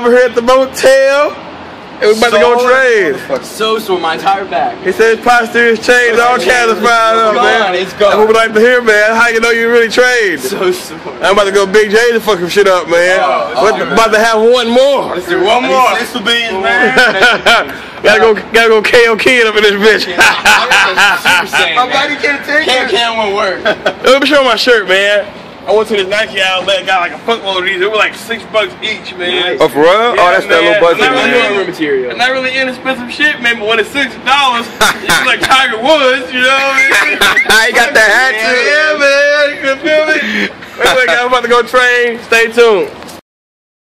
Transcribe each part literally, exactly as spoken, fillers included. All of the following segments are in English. over here at the motel, and we about so, to go trade. So sore, my entire back. He said his posterior chains all kinds of fried up, man. It's gone. That's what we like to hear, man. How you know you really trade? So sore. I'm about to go Big J to fuck some shit up, man. Oh, oh, about, about to have one more. Let's do one more. This will be his man. Gotta go, gotta go K O Kid up in this bitch. I'm glad you can't take it. K O K won't work. Let me show my shirt, man. I went to this Nike outlet, got like a fuckload of these. It was like six bucks each, man. Oh, for real? Yeah, oh, that's man. That little budget, not really man. Material. It's not really inexpensive shit, man, but when it's six dollars, it's like Tiger Woods, you know what I mean? I ain't got the hat to it. Yeah, man, you feel me? Anyway, guys, I'm about to go train. Stay tuned.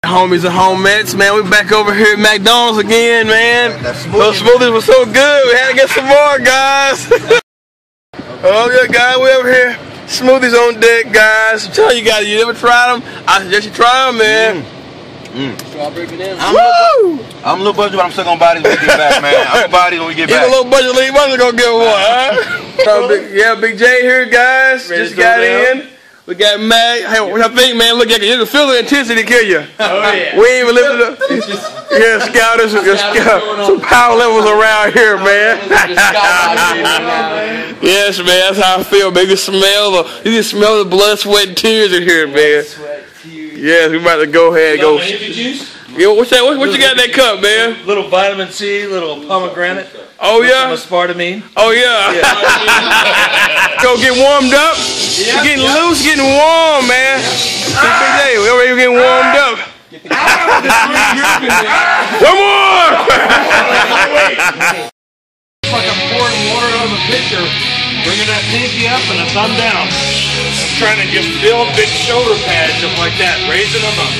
Homies and homettes, man, we back over here at McDonald's again, man. Those smoothies were so good, we had to get some more, guys. Oh yeah, guys, we over here. Smoothies on deck, guys. I'm telling you guys, you never tried them? I suggest you try them, man. Mm. Mm. Strawberry banana. I'm Woo! Little, I'm a little budget, but I'm still gonna buy these when we get back, man. I'm gonna buy these when we get back. Even a little budget, leave money gonna get one, huh? Yeah, Big J here, guys. Ready Just got down. in. We got mad. Hey, what I think, man? Look, you can feel the intensity kill you. Oh yeah. We ain't even lifting up. Yeah, scouters, scout, some power levels around here, man. Yes, man. That's how I feel, man. You can smell the, you can smell the blood, sweat, and tears in here, man. Sweat, tears. Yes, we about to go ahead and go. Yeah, what's that? What, what you got in that cup, man? Little vitamin C, little pomegranate. Oh yeah. Some aspartame. Oh yeah. yeah. Go get warmed up. Yep, you're getting yep. loose, getting warm, man. Yep. Ah, Big J, we already getting warmed ah, up. Get the One more! Fucking pouring water out of a pitcher, bringing that pinky up and a thumb down. Just trying to just build big shoulder pads up like that, raising them up.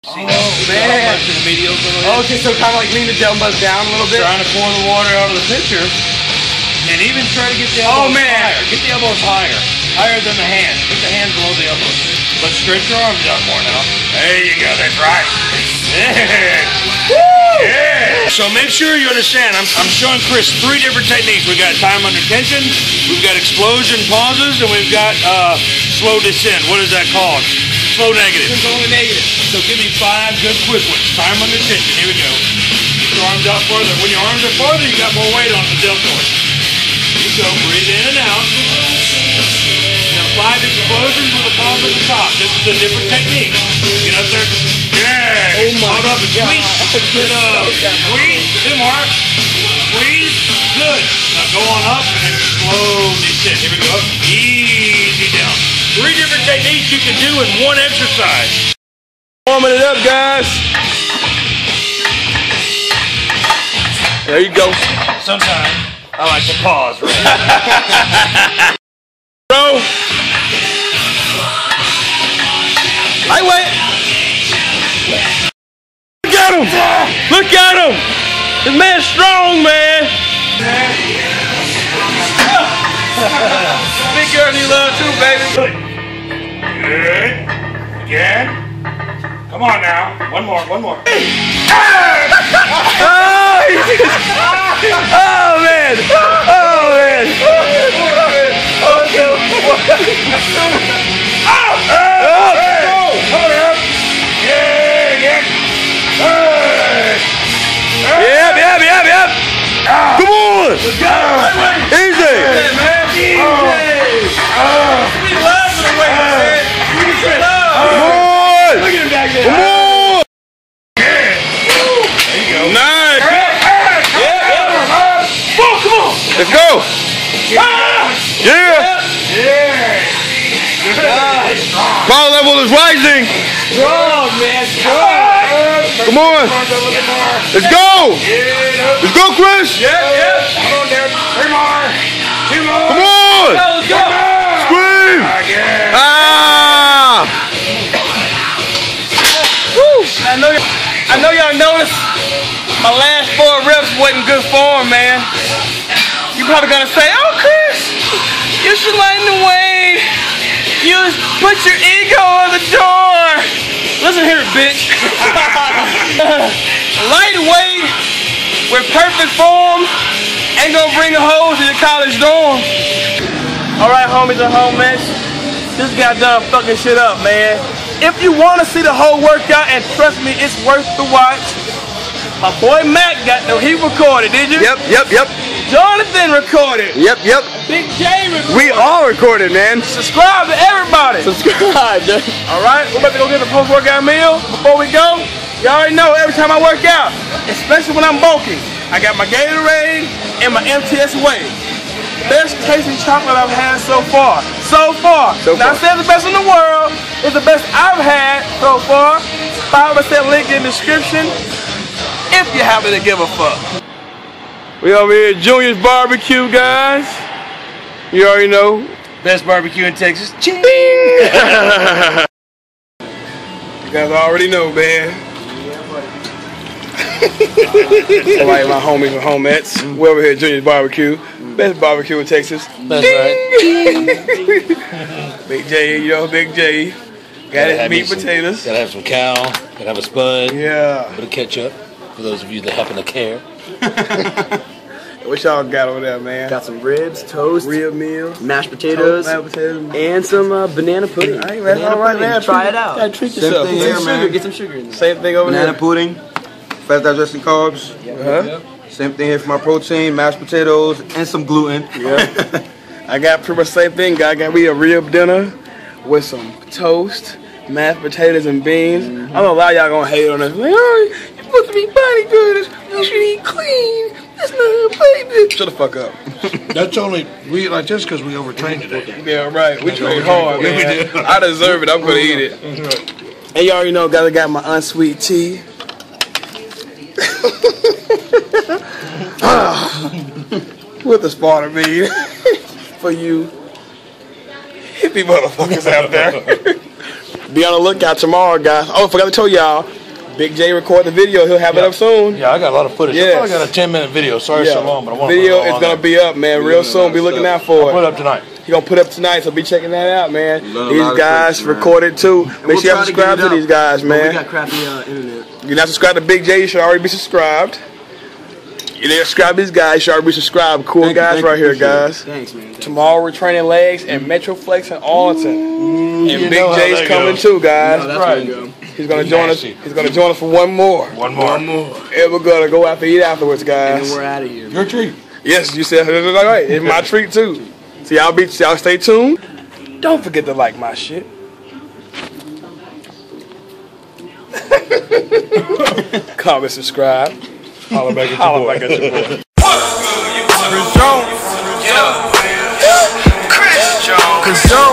Oh, oh man! Oh, okay, so kind of like lean the dumbbells down a little bit. Trying to pour the water out of the pitcher, and even try to get the elbows oh, man. higher. Get the elbows higher. Higher than the hand. Put the hand below the elbow. Let's stretch your arms out more now. There you go. That's right. Yeah. Woo! Yeah. So make sure you understand. I'm, I'm showing Chris three different techniques. We've got time under tension. We've got explosion pauses, and we've got uh, slow descent. What is that called? Slow negative. It's only negative. So give me five good quick ones. Time under tension. Here we go. Get your arms out further. When your arms are further, you got more weight on the deltoid. So breathe in and out. Five explosions with the palms at the top. This is a different technique. Get up there. Yeah. Oh my Hold up and squeeze. Get up. Squeeze. Two more. Squeeze. Good. Now go on up and then slowly sit. Here we go. Easy down. Three different techniques you can do in one exercise. Warming it up, guys. There you go. Sometimes I like to pause. Right? Bro. Lightweight. Look at him. Look at him. This man's strong, man. Big girl you love too, baby. Good. Again. Come on now. One more. One more. Oh, oh man. Oh man. Oh no. Oh. Oh. Hold up. Yeah, yeah. Hey. Yep, yep, yep, yep. Ah. Come on. Let's go. Easy. Easy. Man. Easy. Oh. Oh. We love the way he said. We can love. Come on. Look at him back there. Come on. Yeah. There you go. Nice. Yeah, yeah. Come on, come on. Let's go. Yeah. Ah. Yeah. Yeah. Power level is rising. Strong, man. Strong. Come on. Let's go. Let's go, Chris. Yeah, yeah. Come on, there. Three more. Two more. Come on. Let's go. Scream. Ah. Woo. I know. I know y'all noticed my last four reps wasn't good form, man. You probably gonna say, "Oh, Chris, you should lighten the way." You put your ego on the door. Listen here, bitch. Lightweight with perfect form ain't gonna bring the hoes to your college dorm. All right, homies and homies, this guy done fucking shit up, man. If you want to see the whole workout, and trust me, it's worth the watch. My boy Mac got no, he recorded, did you? Yep, yep, yep. Jonathan recorded. Yep, yep. Big J recorded. We all recorded, man. Subscribe to everybody. Subscribe, dude. All right, we're about to go get the post-workout meal. Before we go, y'all already know every time I work out, especially when I'm bulking, I got my Gatorade and my M T S Wave. Best tasting chocolate I've had so far. So far. So now far. I said the best in the world. It's the best I've had so far. five percent link in the description if you happen to give a fuck. We over here at Junior's Barbecue, guys. You already know. Best barbecue in Texas. Ching! You guys already know, man. All right, my homies and homettes. Mm. We're over here at Junior's Barbecue. Best barbecue in Texas. That's Ding. Right. Big J, yo, Big J. Got gotta his meat potatoes. Some, gotta have some cow. Gotta have a spud. Yeah. A bit of ketchup for those of you that happen to care. What y'all got over there, man? Got some ribs, toast, rib meal, mashed potatoes, mashed potatoes, and some uh, banana pudding. All right, banana all right pudding. Man. Try it out. You gotta treat Same yourself. Thing get, here, some man. get some sugar in there. Same thing over banana there. Banana pudding, fast digesting carbs. Yeah. Uh-huh. Yeah. Same thing here for my protein, mashed potatoes, and some gluten. Yeah. I got pretty much the same thing. I got me a rib dinner with some toast, mashed potatoes, and beans. Mm-hmm. I know a lot of y'all gonna hate on us. Like, oh, you're supposed to be bodybuilders. You should eat clean. That's not a Shut the fuck up. That's only, we eat like this because we overtrained today. Yeah, right. We trained hard, man. Yeah, we did. I deserve it. I'm gonna eat it. Mm-hmm. Right. And you already know, guys, I got my unsweet tea. With the Sparta bean for you hippie motherfuckers out there. Be on the lookout tomorrow, guys. Oh, I forgot to tell y'all, Big J record the video. He'll have yeah. it up soon. Yeah, I got a lot of footage. Yes. I probably got a ten minute video. Sorry yeah. so long, but I want to video is going to be up, man, real soon. Be looking out for it. I'll put it up tonight. He's going to put it up tonight, so be checking that out, man. Love these guys recorded too. Make we'll sure you subscribe to, to these guys, man. We got crappy uh, internet. You're not subscribed to Big J, you should already be subscribed. You didn't subscribe to these guys, you already be subscribed. Cool thank guys you, right you, here, guys. Thanks, man. Thanks. Tomorrow we're training legs and Metro Flex and Alton. Mm, and Big J's coming goes. too, guys. You know, right. Go. He's gonna join us. He's gonna join us for one more. One more. One more. And we're gonna go out to eat afterwards, guys. And we're out of here. Man. Your treat. Yes, you said it's all right. It's my treat too. So y'all be y'all stay tuned. Don't forget to like my shit. Comment, subscribe. Holla back at your boy. Chris Jones. Yeah. Chris Jones.